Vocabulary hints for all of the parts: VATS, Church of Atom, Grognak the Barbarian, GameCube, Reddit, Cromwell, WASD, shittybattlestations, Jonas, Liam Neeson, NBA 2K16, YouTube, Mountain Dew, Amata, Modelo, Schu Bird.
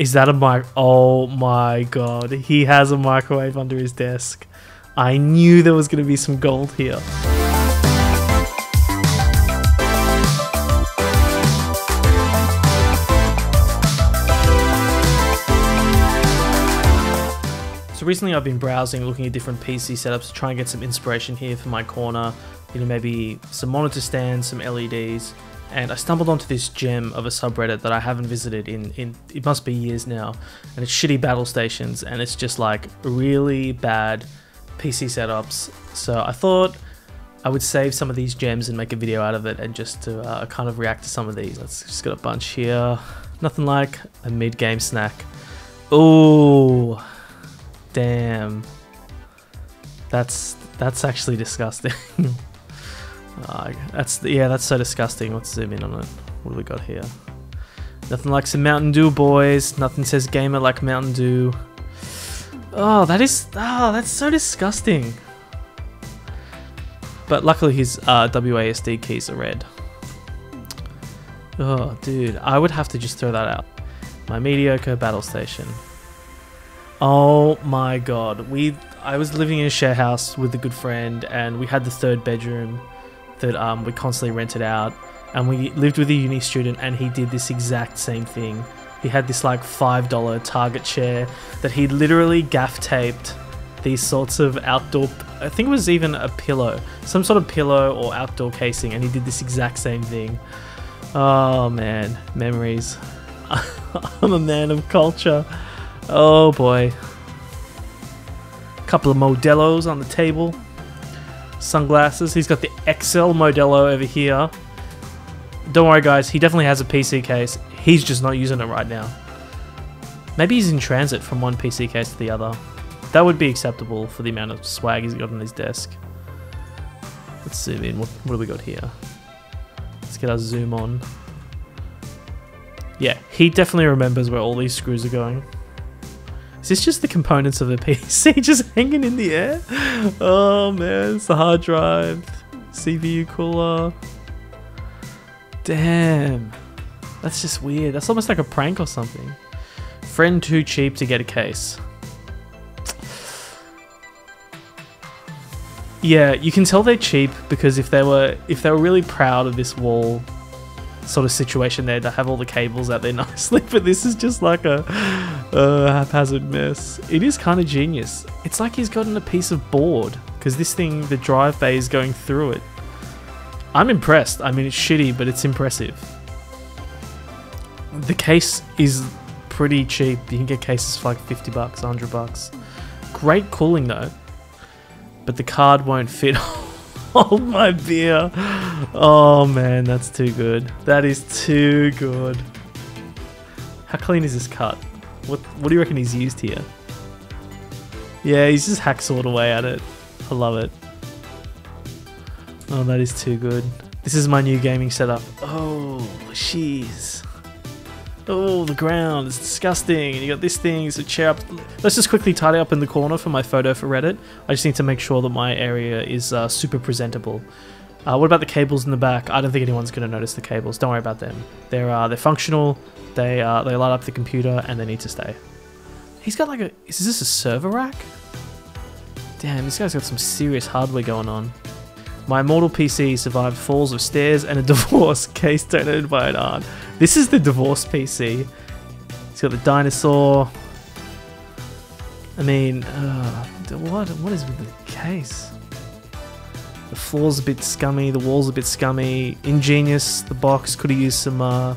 Is that a mic? Oh my god, he has a microwave under his desk. I knew there was going to be some gold here. So recently I've been browsing, looking at different PC setups to try and get some inspiration here for my corner. You know, maybe some monitor stands, some LEDs. And I stumbled onto this gem of a subreddit that I haven't visited in it must be years now, and it's shitty battle stations, and it's just like really bad PC setups. So I thought I would save some of these gems and make a video out of it, and just to kind of react to some of these. Let's just get a bunch here. Nothing like a mid-game snack. Oh, damn. That's actually disgusting. That's so disgusting. Let's zoom in on it. What do we got here? Nothing like some Mountain Dew, boys. Nothing says gamer like Mountain Dew. Oh, that's so disgusting. But luckily his WASD keys are red. Oh, dude, I would have to just throw that out. My mediocre battle station. Oh my god, I was living in a share house with a good friend, and we had the third bedroom that we constantly rented out, and we lived with a uni student, and he did this exact same thing. He had this like $5 Target chair that he literally gaff taped these sorts of outdoor, I think it was even a pillow, some sort of pillow or outdoor casing, and he did this exact same thing. Oh man, memories. I'm a man of culture. Oh boy. Couple of Modelos on the table. Sunglasses. He's got the XL Modelo over here. Don't worry guys, he definitely has a PC case. He's just not using it right now. Maybe he's in transit from one PC case to the other. That would be acceptable for the amount of swag he's got on his desk. Let's zoom in. What do we got here? Let's get our zoom on. Yeah, he definitely remembers where all these screws are going. Is this just the components of a PC just hanging in the air? Oh man, it's the hard drive, CPU cooler. Damn. That's just weird. That's almost like a prank or something. Friend too cheap to get a case. Yeah, you can tell they're cheap because if they were really proud of this wall sort of situation there, to have all the cables out there nicely, but this is just like a haphazard mess. It is kind of genius. It's like he's gotten a piece of board because this thing, the drive bay is going through it. I'm impressed. I mean, it's shitty, but it's impressive. The case is pretty cheap. You can get cases for like 50 bucks, 100 bucks. Great cooling though. But the card won't fit. Hold my beer. Oh man, that's too good. That is too good. How clean is this cut? What do you reckon he's used here? Yeah, he's just hacksawed away at it. I love it. Oh, that is too good. This is my new gaming setup. Oh, jeez. Oh, the ground is disgusting. And you got this thing, it's a chair up. Let's just quickly tidy up in the corner for my photo for Reddit. I just need to make sure that my area is super presentable. What about the cables in the back? I don't think anyone's going to notice the cables. Don't worry about them. They're functional. They light up the computer and they need to stay. He's got like a... Is this a server rack? Damn, this guy's got some serious hardware going on. My immortal PC survived falls of stairs and a divorce, case donated by an aunt. This is the divorce PC. It's got the dinosaur. I mean, what is with the case? The floor's a bit scummy, the wall's a bit scummy. Ingenious, the box, could have used some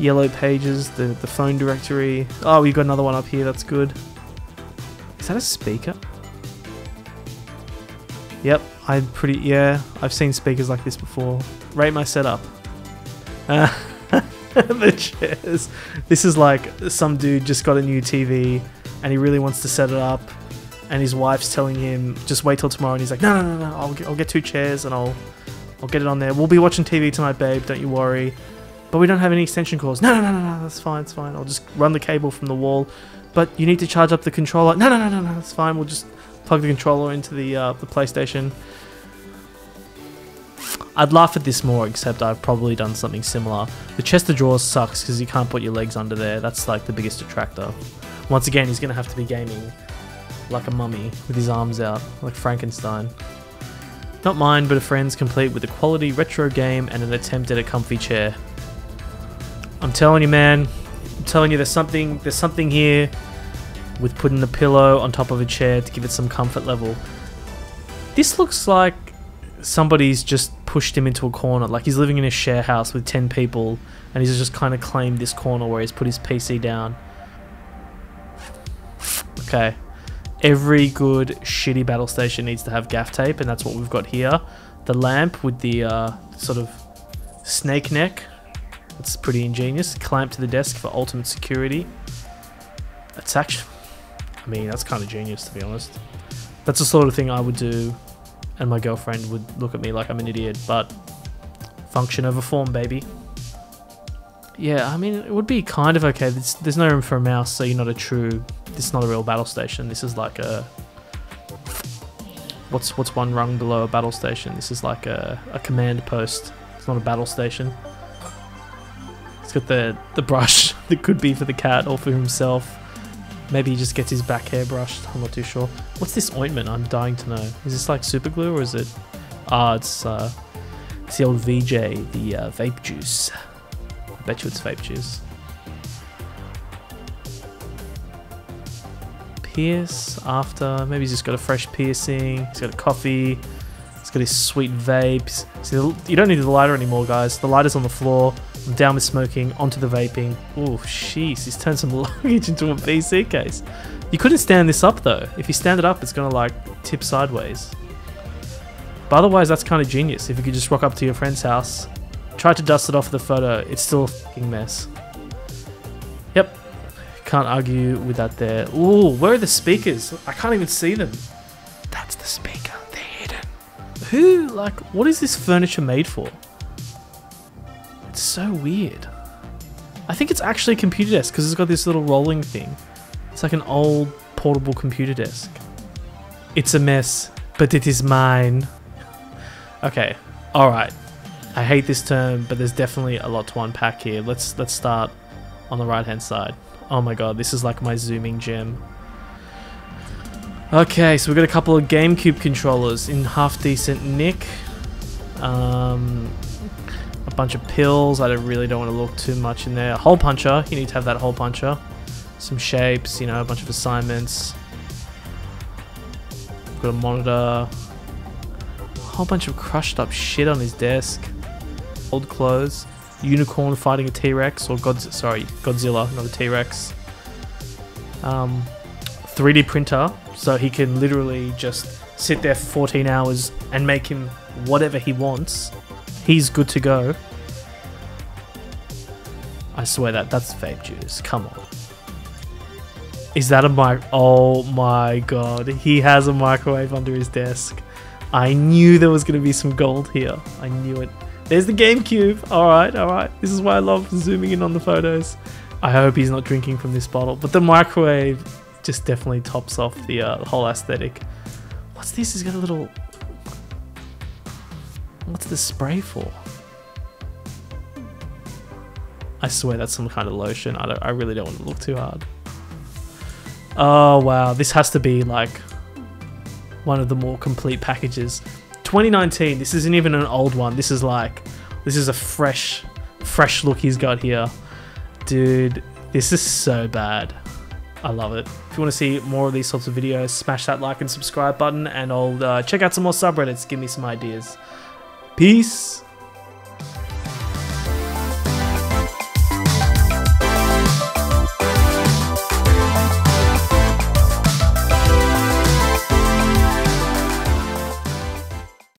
yellow pages, the phone directory. Oh, we've got another one up here, that's good. Is that a speaker? Yep, I've seen speakers like this before. Rate my setup. The chairs. This is like some dude just got a new TV and he really wants to set it up, and his wife's telling him just wait till tomorrow, and he's like no, I'll get two chairs and I'll get it on there. We'll be watching TV tonight, babe, don't you worry. But we don't have any extension cords. No, that's fine, it's fine. I'll just run the cable from the wall. But you need to charge up the controller. No, that's fine. We'll just plug the controller into the PlayStation. I'd laugh at this more, except I've probably done something similar. The chest of drawers sucks because you can't put your legs under there. That's like the biggest detractor. Once again, he's going to have to be gaming like a mummy with his arms out, like Frankenstein. Not mine, but a friend's, complete with a quality retro game and an attempt at a comfy chair. I'm telling you, man. I'm telling you, there's something here with putting the pillow on top of a chair to give it some comfort level. This looks like somebody's just pushed him into a corner, like he's living in a share house with 10 people and he's just kind of claimed this corner where he's put his PC down. Okay. Every good shitty battle station needs to have gaff tape, and that's what we've got here. The lamp with the sort of snake neck. It's pretty ingenious. Clamped to the desk for ultimate security. That's actually... I mean, that's kind of genius, to be honest. That's the sort of thing I would do, and my girlfriend would look at me like I'm an idiot, but function over form, baby. Yeah, I mean, it would be kind of okay. There's no room for a mouse, so you're not a true... This is not a real battle station. This is like a... What's one rung below a battle station? This is like a command post. It's not a battle station. It's got the brush that could be for the cat or for himself. Maybe he just gets his back hair brushed. I'm not too sure. What's this ointment? I'm dying to know. Is this like super glue or is it... Ah, it's the old VJ, the vape juice. I bet you it's vape juice. Pierce after. Maybe he's just got a fresh piercing. He's got a coffee. He's got his sweet vapes. So you don't need the lighter anymore, guys. The lighter's on the floor. I'm down with smoking. Onto the vaping. Oh, jeez. He's turned some luggage into a PC case. You couldn't stand this up, though. If you stand it up, it's going to, like, tip sideways. But otherwise, that's kind of genius. If you could just rock up to your friend's house. Try to dust it off the photo. It's still a fucking mess. Yep. Can't argue with that there. Ooh, where are the speakers? I can't even see them. That's the speaker. They're hidden. Who, like, what is this furniture made for? It's so weird. I think it's actually a computer desk because it's got this little rolling thing. It's like an old portable computer desk. It's a mess, but it is mine. Okay. All right. I hate this term, but there's definitely a lot to unpack here. Let's start on the right-hand side. Oh my god, this is like my zooming gym. Okay, so we've got a couple of GameCube controllers in half-decent nick. A bunch of pills. I really don't want to look too much in there. A hole puncher. You need to have that hole puncher. Some shapes, you know, a bunch of assignments. We've got a monitor. A whole bunch of crushed up shit on his desk. Old clothes. Unicorn fighting a T-Rex, or Godzilla, not a T-Rex. 3D printer, so he can literally just sit there for 14 hours and make him whatever he wants. He's good to go. I swear that's vape juice. Come on. Is that a mic? Oh my god, he has a microwave under his desk. I knew there was going to be some gold here. I knew it. There's the GameCube. Alright. This is why I love zooming in on the photos. I hope he's not drinking from this bottle. But the microwave just definitely tops off the whole aesthetic. What's this? He's got a little... What's the spray for? I swear that's some kind of lotion. I really don't want to look too hard. Oh, wow. This has to be, like, one of the more complete packages. 2019, this isn't even an old one. This is like, this is a fresh look he's got here. Dude, this is so bad. I love it. If you want to see more of these sorts of videos, smash that like and subscribe button, and I'll check out some more subreddits. Give me some ideas. Peace.